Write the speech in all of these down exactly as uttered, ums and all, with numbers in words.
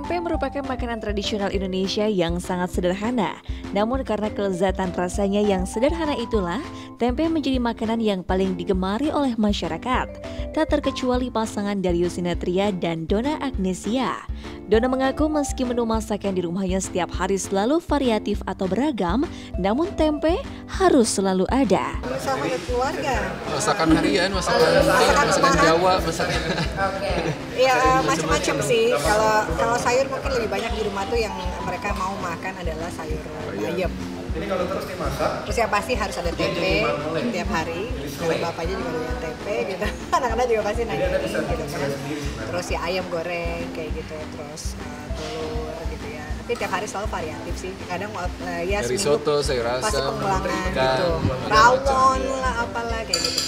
Tempe merupakan makanan tradisional Indonesia yang sangat sederhana. Namun karena kelezatan rasanya yang sederhana itulah, tempe menjadi makanan yang paling digemari oleh masyarakat. Tak terkecuali pasangan Darius Sinathrya dan Donna Agnezia. Donna mengaku meski menu masakan di rumahnya setiap hari selalu variatif atau beragam, namun tempe harus selalu ada. Bersama keluarga. Masakan harian, masakan, masakan, masakan Jawa, masakan. Iya, macam-macam sih. Kalau kalau sayur mungkin lebih banyak di rumah tuh yang mereka mau makan adalah sayur bayam. Ini kalau terus dimasak. Terus ya pasti harus ada tempe setiap hari. Kalau bapaknya juga ada tempe gitu. Anak-anak juga pasti nanya gitu kan. Terus ya ayam goreng kayak gitu, terus uh, telur gitu ya. Tapi tiap hari selalu variatif sih. Kadang uh, ya risotto, sayur asam, gitu. Rawon lah apalah kayak gitu.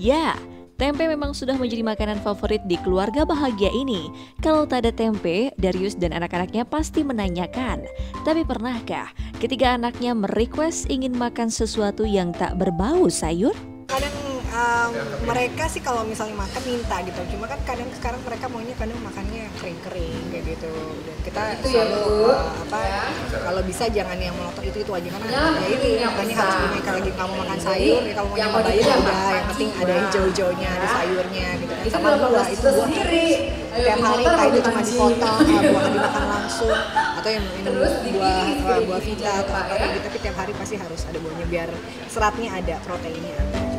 Ya. Yeah. Tempe memang sudah menjadi makanan favorit di keluarga bahagia ini. Kalau tak ada tempe, Darius dan anak-anaknya pasti menanyakan. Tapi pernahkah ketiga anaknya merequest ingin makan sesuatu yang tak berbau sayur? Kadang um, mereka sih kalau misalnya makan minta gitu. Cuma kan kadang sekarang mereka maunya kadang makannya kering-kering kayak gitu. Dan kita itu selalu ya, uh, apa ya. Kalau bisa jangan yang melotot itu-itu aja karena ya, ya ini makanya harus bineka lagi kamu makan sayur. Ya, kalau mau yang makan sayur udah yang penting ada hijau-hijaunya, ada sayurnya gitu. Itu sama buah itu buah terus. Tiap hari entah itu cuma dipotong, buah dimakan langsung atau yang minum buah buah vita atau apa gitu. Tapi tiap hari pasti harus ada buahnya biar seratnya ada, proteinnya ada.